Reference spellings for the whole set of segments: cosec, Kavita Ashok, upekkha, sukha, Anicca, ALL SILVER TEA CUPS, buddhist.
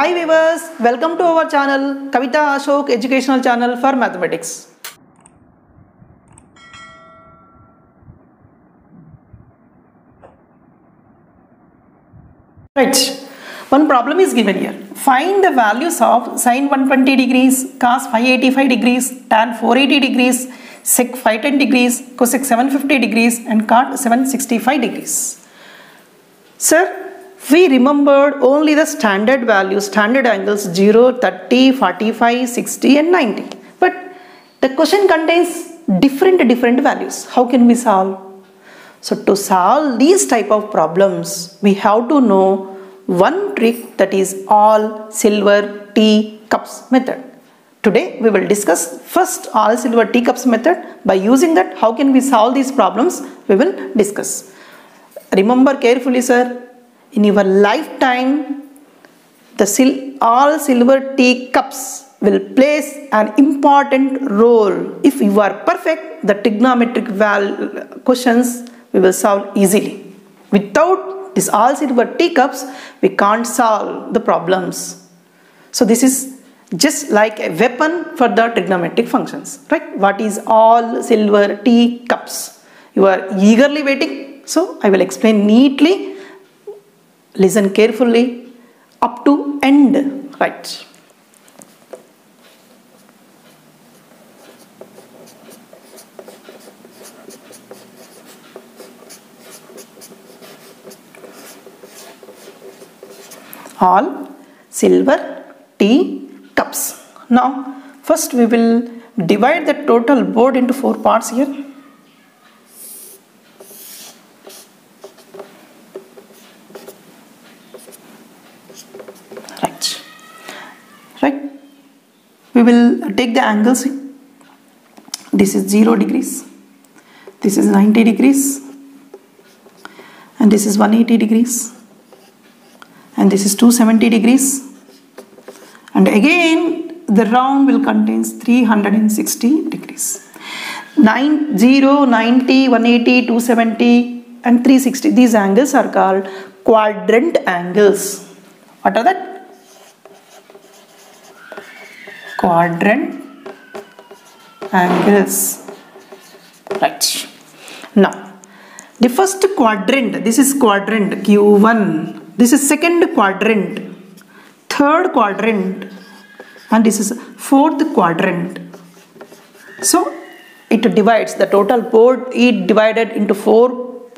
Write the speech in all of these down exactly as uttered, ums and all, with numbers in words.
Hi viewers, welcome to our channel Kavita Ashok educational channel for mathematics. Right, one problem is given here. Find the values of sin one hundred twenty degrees, cos five hundred eighty-five degrees, tan four hundred eighty degrees, sec five hundred ten degrees, cosec seven hundred fifty degrees and cot seven hundred sixty-five degrees. Sir, we remembered only the standard values, standard angles zero, thirty, forty-five, sixty and ninety. But the question contains different different values. How can we solve? So to solve these type of problems, we have to know one trick, that is all silver teacups method. Today we will discuss first all silver teacups method. By using that, how can we solve these problems? We will discuss. Remember carefully, sir. In your lifetime, the sil all silver teacups will play an important role. If you are perfect, the trigonometric val questions we will solve easily. Without this all silver teacups, we can't solve the problems. So this is just like a weapon for the trigonometric functions, right? What is all silver teacups? You are eagerly waiting, so I will explain neatly. Listen carefully up to end, right? All silver tea cups. Now, first we will divide the total board into four parts here. We will take the angles. This is zero degrees, this is ninety degrees, and this is one hundred eighty degrees, and this is two hundred seventy degrees, and again the round will contains three hundred sixty degrees. Nine, zero, ninety, one hundred eighty, two hundred seventy and three hundred sixty, these angles are called quadrant angles. What are that? Quadrant angles, right? Now the first quadrant, this is quadrant Q one, this is second quadrant, third quadrant, and this is fourth quadrant. So it divides the total board, it divided into four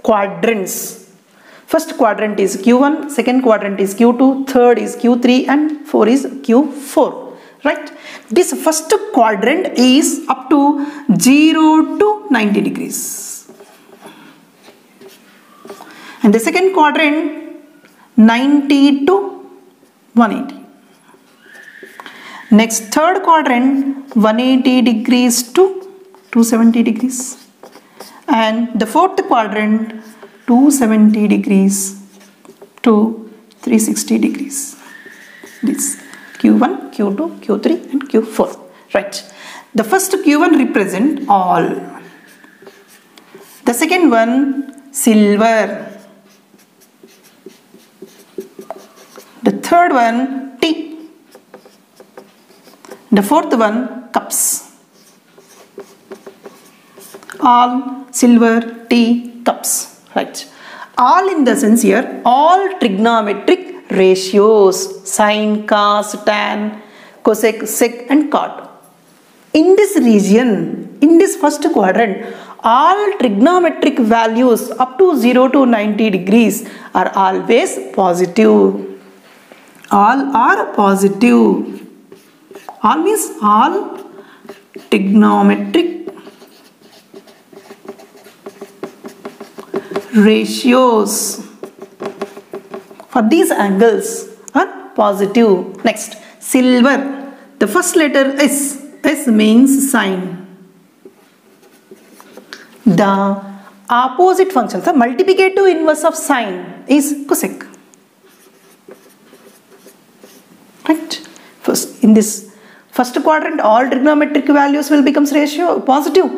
quadrants. First quadrant is Q one, second quadrant is Q two, third is Q three and four is Q four, right? This first quadrant is up to zero to ninety degrees, and the second quadrant ninety to one hundred eighty. Next third quadrant one hundred eighty degrees to two hundred seventy degrees, and the fourth quadrant two hundred seventy degrees to three hundred sixty degrees. This Q one, Q two, Q three and Q four, right? The first Q one represent all, the second one silver, the third one tea, the fourth one cups. All silver tea cups, right? All in the sense here, all trigonometric ratios, sine, cos, tan, cosec, sec and cot. In this region, in this first quadrant, all trigonometric values up to zero to ninety degrees are always positive. All are positive. All means all trigonometric ratios for these angles are positive. Next, silver. The first letter S. S means sine. The opposite function, the multiplicative inverse of sine is cosec, right? First, in this first quadrant, all trigonometric values will become ratio positive,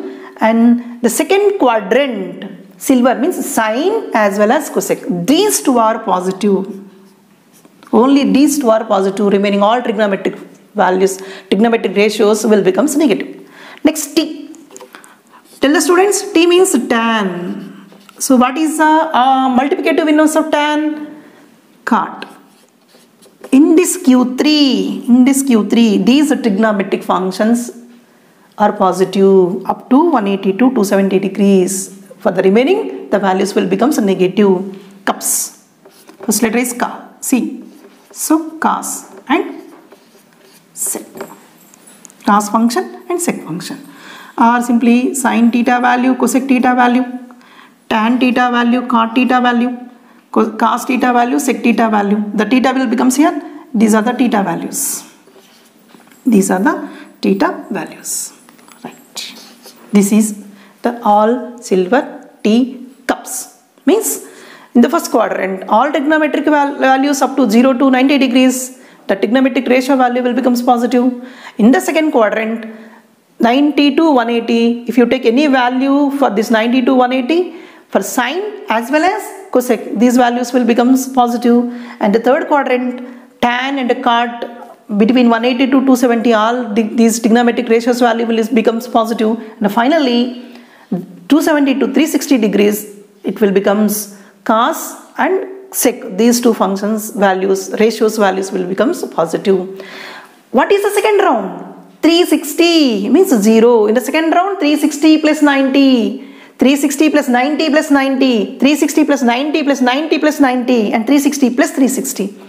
and the second quadrant silver means sine as well as cosec. These two are positive. Only these two are positive, remaining all trigonometric values, trigonometric ratios will become negative. Next, T. Tell the students, T means tan. So what is the uh, multiplicative inverse of tan? Cot. In this Q three, in this Q three, these trigonometric functions are positive up to one eighty to two seventy degrees. For the remaining, the values will become negative. Cups. First letter is Ka, C. So, cos and sec. Cos function and sec function are simply sin theta value, cosec theta value, tan theta value, cot theta value, cos theta value, sec theta value. The theta will become here. These are the theta values. These are the theta values. Right. This is the all silver T cups. Means in the first quadrant, all trigonometric values up to zero to ninety degrees, the trigonometric ratio value will become positive. In the second quadrant, ninety to one eighty, if you take any value for this ninety to one eighty, for sine as well as cosec, these values will become positive. And the third quadrant, tan and cot, between one eighty to two seventy, all these trigonometric ratios value will become positive. And finally, two seventy to three sixty degrees, it will becomes cos and sec, these two functions values, ratios values will become positive. What is the second round? three sixty means zero. In the second round, three sixty plus ninety. three sixty plus ninety plus ninety. three sixty plus ninety plus ninety plus ninety. And three sixty plus three sixty.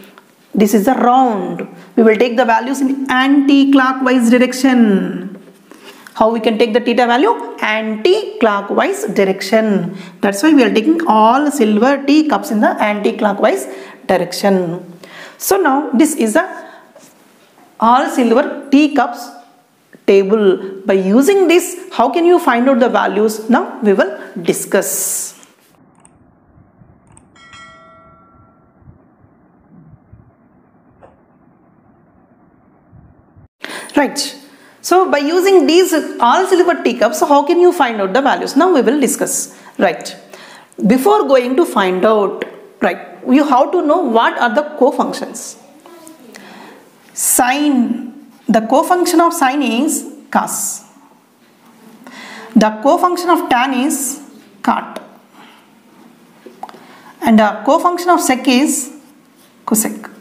This is the round. We will take the values in anti-clockwise direction. How we can take the theta value? Anti-clockwise direction. That's why we are taking all silver T cups in the anti-clockwise direction. So now this is a all silver T cups table. By using this, how can you find out the values? Now we will discuss. Right. So by using these all silver teacups, how can you find out the values? Now we will discuss. Right. Before going to find out, right, you how to know what are the cofunctions. Sine, the cofunction of sine is cos. The cofunction of tan is cot. And the cofunction of sec is cosec.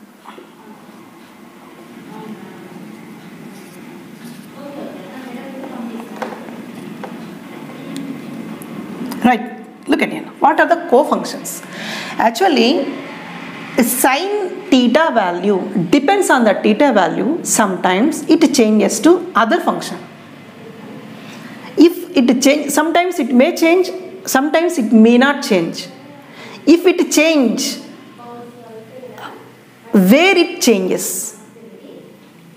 Right, look at it. What are the cofunctions? Actually, sin theta value depends on the theta value. Sometimes it changes to other function. If it change, sometimes it may change, sometimes it may not change. If it change, where it changes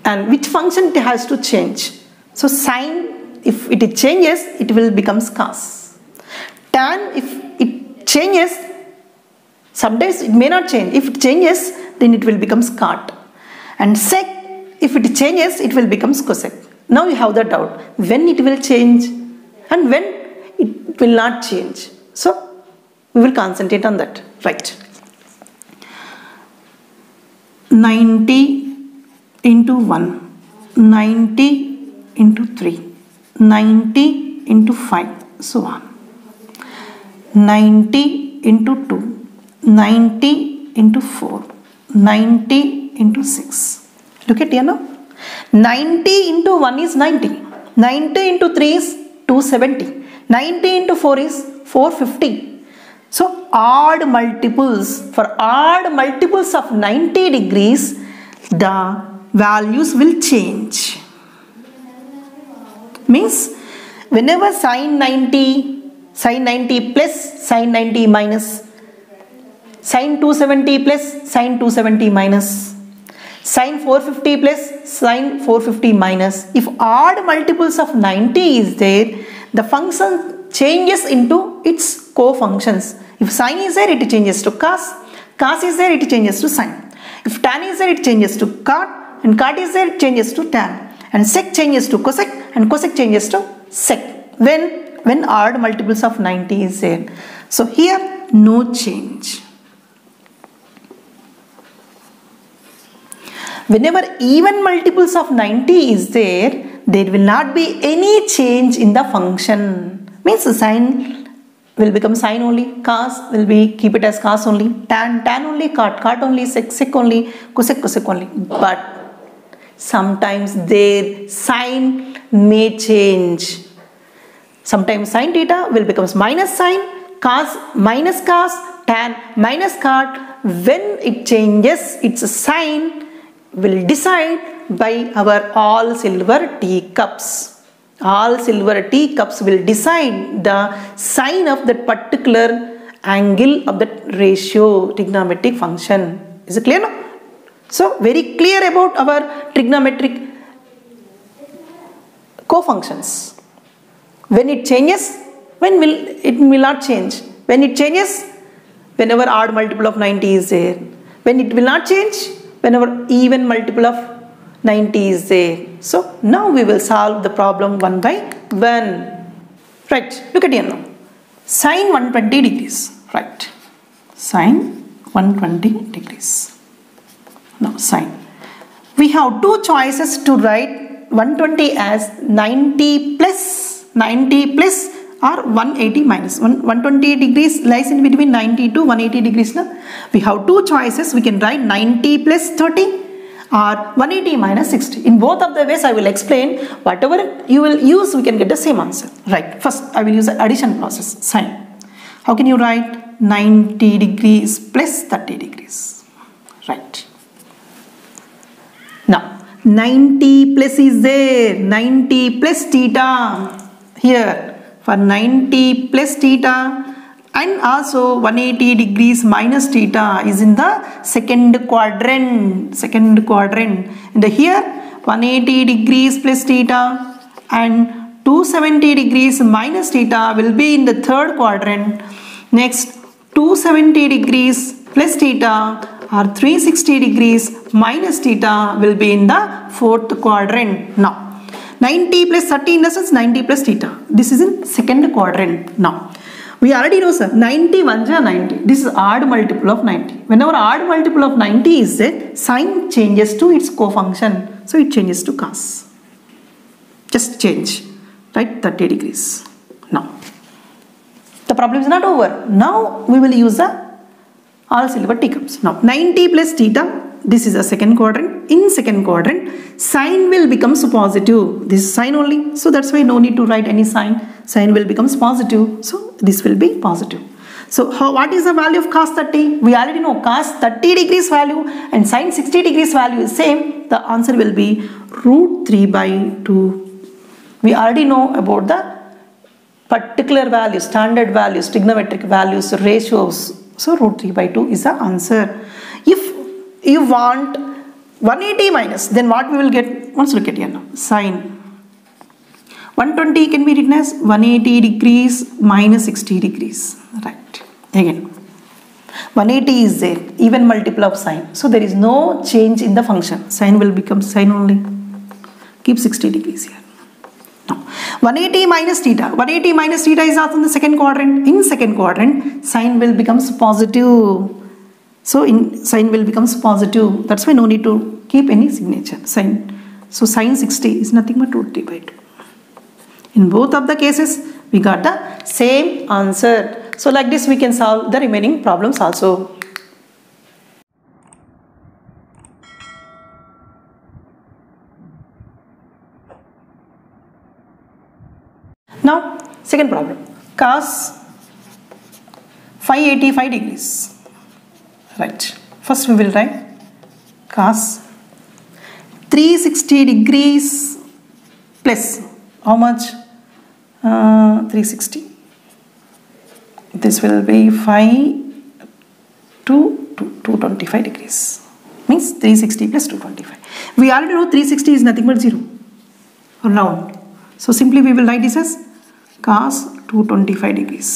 and which function it has to change. So sin, if it changes, it will become cos. Tan, if it changes, sometimes it may not change. If it changes, then it will become cot. And sec, if it changes, it will become cosec. Now you have the doubt, when it will change and when it will not change. So we will concentrate on that. Right. ninety into one, ninety into three, ninety into five, so on. ninety into two, ninety into four, ninety into six. Look at here now. ninety into one is ninety. ninety into three is two seventy. ninety into four is four fifty. So odd multiples, for odd multiples of ninety degrees, the values will change. Means whenever sine ninety, sin ninety plus sin ninety minus, sin two seventy plus sin two seventy minus, sin four fifty plus sin four fifty minus. If odd multiples of ninety is there, the function changes into its cofunctions. If sin is there, it changes to cos. Cos is there, it changes to sin. If tan is there, it changes to cot. And cot is there, it changes to tan. And sec changes to cosec. And cosec changes to sec. When? When odd multiples of ninety is there. So here no change. Whenever even multiples of ninety is there, there will not be any change in the function. Means the sine will become sine only, cos will be, keep it as cos only, tan tan only, cot cot only, sec sec only, cosec cosec only. But sometimes their sign may change. Sometimes sine theta will become minus sine, cos minus cos, tan minus cot. When it changes its sign, will decide by our all silver tea cups. All silver teacups will decide the sign of that particular angle of that ratio trigonometric function. Is it clear now? So very clear about our trigonometric cofunctions. When it changes, when will it will not change? When it changes, whenever odd multiple of ninety is there. When it will not change, whenever even multiple of ninety is there. So now we will solve the problem one by one. Right, look at here now. Sine one hundred twenty degrees. Right. Sine one hundred twenty degrees. Now sine. We have two choices to write one hundred twenty as ninety plus ninety plus or one hundred eighty minus. one hundred twenty degrees lies in between ninety to one hundred eighty degrees. Now we have two choices. We can write ninety plus thirty. Or one hundred eighty minus sixty. In both of the ways I will explain. Whatever you will use, we can get the same answer. Right. First I will use the addition process. Sine. How can you write ninety degrees plus thirty degrees? Right. Now ninety plus is there. ninety plus theta. Here for ninety plus theta. And also one hundred eighty degrees minus theta is in the second quadrant. Second quadrant. And here one hundred eighty degrees plus theta and two hundred seventy degrees minus theta will be in the third quadrant. Next two hundred seventy degrees plus theta or three hundred sixty degrees minus theta will be in the fourth quadrant. Now ninety plus thirty in the sense ninety plus theta. This is in second quadrant now. We already know, sir, ninety one ninety. This is odd multiple of ninety. Whenever odd multiple of ninety is there, sine changes to its cofunction. So it changes to cos. Just change. Right? thirty degrees. Now, the problem is not over. Now we will use the all silver teacups. Now ninety plus theta. This is a second quadrant. In second quadrant, sine will becomes positive. This is sine only. So that's why no need to write any sine. Sine will becomes positive. So this will be positive. So how, what is the value of cos thirty? We already know cos thirty degrees value and sine sixty degrees value is same. The answer will be root three by two. We already know about the particular values, standard values, trigonometric values, ratios. So root three by two is the answer. If you want one hundred eighty minus, then what we will get? Let's look at here now. Sine one hundred twenty can be written as one hundred eighty degrees minus sixty degrees. Right. Again one hundred eighty is there, even multiple of sine. So there is no change in the function. Sine will become sine only. Keep sixty degrees here. Now one hundred eighty minus theta. one hundred eighty minus theta is also in the second quadrant. In second quadrant, sine will becomes positive. So in sine will becomes positive. That's why no need to keep any signature. Sine. So sine sixty is nothing but root three by two. In both of the cases, we got the same answer. So like this, we can solve the remaining problems also. Now, second problem. Cos five hundred eighty-five degrees. Right. First we will write cos three hundred sixty degrees plus how much? Uh, three hundred sixty. This will be five to two hundred twenty-five degrees. Means three hundred sixty plus two hundred twenty-five. We already know three hundred sixty is nothing but zero. Round. So simply we will write this as cos two hundred twenty-five degrees.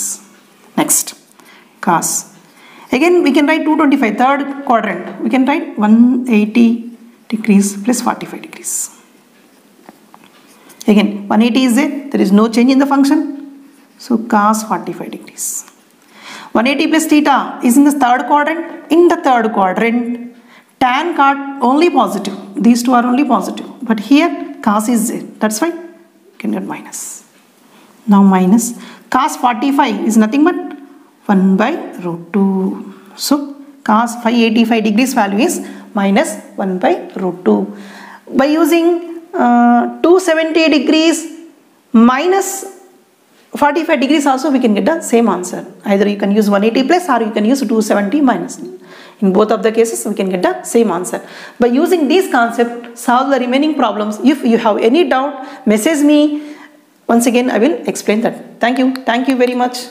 Next. Cos. Again, we can write two hundred twenty-five, third quadrant. We can write one hundred eighty degrees plus forty-five degrees. Again, one hundred eighty is there. There is no change in the function. So, cos forty-five degrees. one hundred eighty plus theta is in the third quadrant. In the third quadrant, tan cot only positive. These two are only positive. But here cos is zero. That's why you can get minus. Now minus cos forty-five is nothing but one by root two. So cos five hundred eighty-five degrees value is minus one by root two. By using uh, two hundred seventy degrees minus forty-five degrees also, we can get the same answer. Either you can use one eighty plus or you can use two seventy minus. In both of the cases, we can get the same answer. By using these concepts, solve the remaining problems. If you have any doubt, message me. Once again, I will explain that. Thank you. Thank you very much.